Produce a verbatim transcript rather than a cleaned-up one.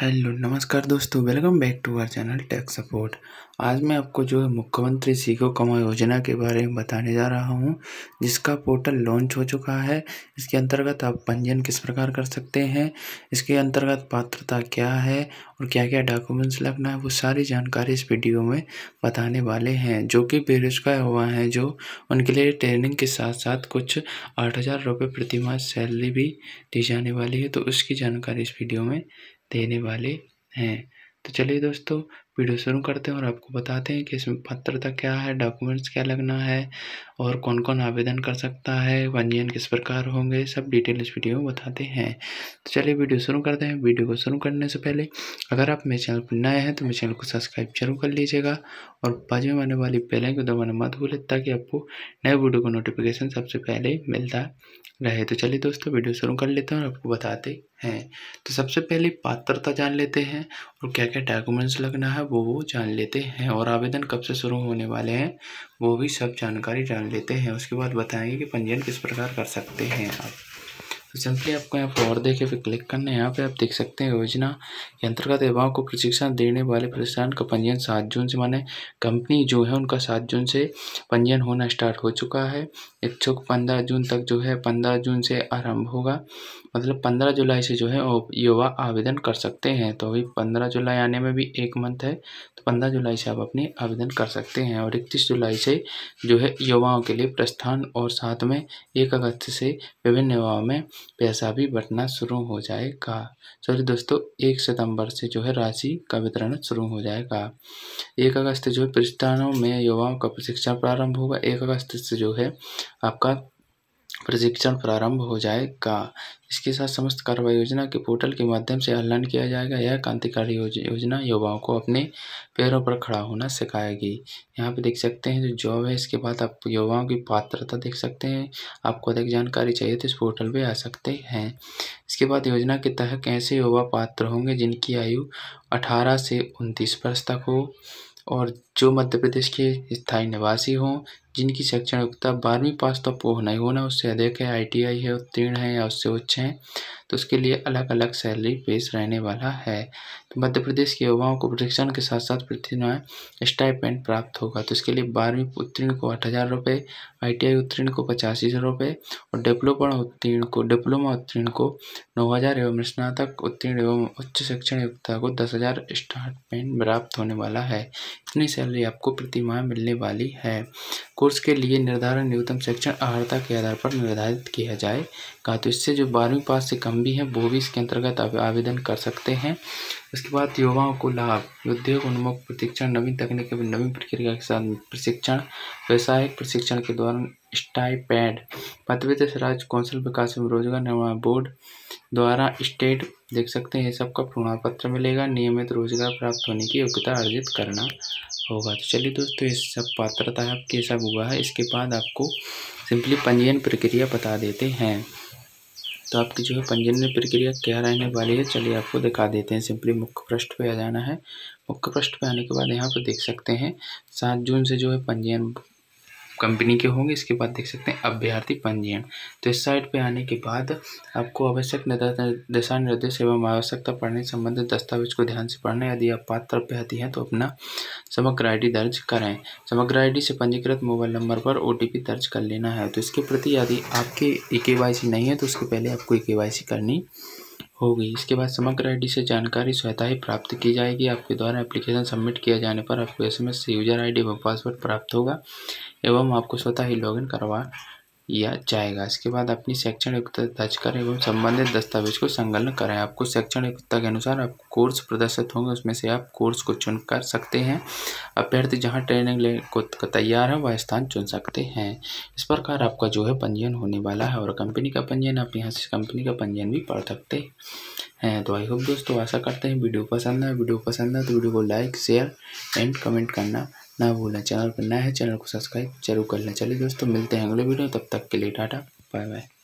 Hello नमस्कार दोस्तों, welcome back to our channel tech support. आज मैं आपको जो है मुख्यमंत्री सीखो कमाओ योजना के बारे में बताने जा रहा हूं, जिसका पोर्टल लॉन्च हो चुका है। इसके अंतर्गत आप पंजीयन किस प्रकार कर सकते हैं, इसके अंतर्गत पात्रता क्या है और क्या क्या डॉक्यूमेंट्स लगना है, वो सारी जानकारी इस वीडियो में बताने वाले हैं। जो कि बेरोजगार हुआ है जो उनके लिए ट्रेनिंग के साथ साथ कुछ आठ हज़ार रुपये प्रति माह सैलरी भी दी जाने वाली है, तो उसकी जानकारी इस वीडियो में देने वाले हैं। तो चलिए दोस्तों, वीडियो शुरू करते हैं और आपको बताते हैं कि इसमें पात्रता क्या है, डॉक्यूमेंट्स क्या लगना है और कौन कौन आवेदन कर सकता है, पंजीयन किस प्रकार होंगे, सब डिटेल इस वीडियो में बताते हैं। तो चलिए वीडियो शुरू करते हैं। वीडियो को शुरू करने से पहले अगर आप मेरे चैनल पर नए हैं तो मेरे चैनल को सब्सक्राइब जरूर कर लीजिएगा और बाजू में आने वाली बेल आइकन को दबाना मत भूलें, ताकि आपको नए वीडियो का नोटिफिकेशन सबसे पहले मिलता रहे। तो चलिए दोस्तों, वीडियो शुरू कर लेते हैं और आपको बताते हैं। तो सबसे पहले पात्रता जान लेते हैं और क्या क्या डॉक्यूमेंट्स लगना है वो वो जान लेते हैं, और आवेदन कब से शुरू होने वाले हैं वो भी सब जानकारी जान लेते हैं। उसके बाद बताएंगे कि पंजीयन किस प्रकार कर सकते हैं आप। तो सिंपली आपको यहाँ फॉर देखे फिर क्लिक करना है। यहाँ पे आप देख सकते हैं योजना के अंतर्गत युवाओं को प्रशिक्षण देने वाले प्रतिष्ठान का पंजीयन सात जून से, माने कंपनी जो है उनका सात जून से पंजीयन होना स्टार्ट हो चुका है। इच्छुक पंद्रह जून तक जो है पंद्रह जून से आरंभ होगा, मतलब पंद्रह जुलाई से जो है युवा आवेदन कर सकते हैं। तो अभी पंद्रह जुलाई आने में भी एक मंथ है, तो पंद्रह जुलाई से आप अपने आवेदन कर सकते हैं। और इकतीस जुलाई से जो है युवाओं के लिए प्रस्थान और साथ में एक अगस्त से विभिन्न युवाओं में पैसा भी बंटना शुरू हो जाएगा। सॉरी दोस्तों, एक सितंबर से जो है राशि का वितरण शुरू हो जाएगा। एक अगस्त जो है प्रस्थानों में युवाओं का प्रशिक्षण प्रारंभ होगा। एक अगस्त से जो है आपका प्रशिक्षण प्रारंभ हो जाएगा। इसके साथ समस्त कार्रवाई योजना के पोर्टल के माध्यम से ऐलान किया जाएगा। यह क्रांतिकारी योजना युवाओं को अपने पैरों पर खड़ा होना सिखाएगी। यहाँ पे देख सकते हैं जो जॉब है। इसके बाद आप युवाओं की पात्रता देख सकते हैं। आपको अधिक जानकारी चाहिए तो इस पोर्टल पे आ सकते हैं। इसके बाद योजना के तहत ऐसे युवा पात्र होंगे जिनकी आयु अठारह से उनतीस वर्ष तक हो और जो मध्य प्रदेश के स्थायी निवासी हों, जिनकी शैक्षणिक योग्यता बारहवीं पास तो आपको होना ही होना, उससे अधिक है, आईटीआई है, उत्तीर्ण है या उससे उच्च है, तो उसके लिए अलग अलग सैलरी पेश रहने वाला है। तो मध्य प्रदेश के युवाओं को प्रशिक्षण के साथ साथ प्रतिमाह स्टाइपेंड प्राप्त होगा। तो इसके लिए बारहवीं उत्तीर्ण को आठ हज़ार रुपये, आईटीआई उत्तीर्ण को पचासी हज़ार रुपये और डिप्लोमा उत्तीर्ण को डिप्लोमा उत्तीर्ण को नौ हज़ार एवं स्नातक उत्तीर्ण एवं उच्च शैक्षणिक योग्यता को दस हज़ार स्टाइपेंड प्राप्त होने वाला है। इतनी सैलरी आपको प्रतिमाह मिलने वाली है। कोर्स के लिए निर्धारण न्यूनतम शिक्षण अर्हता के आधार पर निर्धारित किया जाएगा। तो इससे जो बारहवीं पास से कम भी है वो भी इसके अंतर्गत आवेदन कर सकते हैं। इसके बाद युवाओं को लाभ उद्योग उन्मुख प्रशिक्षण, नवीन तकनीक एवं नवीन प्रक्रिया के साथ प्रशिक्षण, व्यावसायिक प्रशिक्षण के दौरान स्टाइपेंड, मध्य प्रदेश राज्य कौशल विकास एवं रोजगार निर्माण बोर्ड द्वारा स्टेट देख सकते हैं सबका प्रमाण पत्र मिलेगा। नियमित रोजगार प्राप्त होने की योग्यता अर्जित करना होगा। तो चलिए दोस्तों, ये सब पात्रता है आपके सब हुआ है। इसके बाद आपको सिंपली पंजीयन प्रक्रिया बता देते हैं। तो आपकी जो है पंजीयन प्रक्रिया क्या रहने वाली है चलिए आपको दिखा देते हैं। सिंपली मुख्य पृष्ठ पे आ जाना है। मुख्य पृष्ठ पे आने के बाद यहाँ पर देख सकते हैं सात जून से जो है पंजीयन कंपनी के होंगे। इसके बाद देख सकते हैं अभ्यर्थी पंजीयन। तो इस साइट पे आने के बाद आपको आवश्यक दिशा निर्देश एवं आवश्यकता पढ़ने संबंधित दस्तावेज को ध्यान से पढ़ना है। यदि आप पात्र अभ्यर्थी हैं तो अपना समग्र आईडी दर्ज कराएं। समग्र आईडी से पंजीकृत मोबाइल नंबर पर ओटीपी दर्ज कर लेना है। तो इसके प्रति यदि आपकी ईकेवाईसी नहीं है तो उसके पहले आपको ईकेवाईसी करनी होगी। इसके बाद समग्र आईडी से जानकारी स्वतः ही प्राप्त की जाएगी। आपके द्वारा एप्लीकेशन सबमिट किए जाने पर आपको एसएमएस से यूजर आईडी व पासवर्ड प्राप्त होगा एवं आपको स्वतः ही लॉगिन करवा लिया जाएगा। इसके बाद अपनी शैक्षणिक योग्यता दर्ज करें एवं संबंधित दस्तावेज को संलग्न करें। आपको शैक्षणिक योग्यता के अनुसार आप कोर्स प्रदर्शित होंगे, उसमें से आप कोर्स को चुन कर सकते हैं। अभ्यर्थी जहां ट्रेनिंग ले को तैयार है वह स्थान चुन सकते हैं। इस प्रकार आपका जो है पंजीयन होने वाला है। और कंपनी का पंजीयन आप यहाँ से कंपनी का पंजीयन भी पढ़ सकते हैं। तो आई होप दोस्तों, आशा करते हैं वीडियो पसंद है। वीडियो पसंद है तो वीडियो को लाइक शेयर एंड कमेंट करना ना भूलना। चैनल पर नया है चैनल को सब्सक्राइब जरूर कर लें। चलिए दोस्तों, मिलते हैं अगले वीडियो, तब तक के लिए टाटा बाय बाय।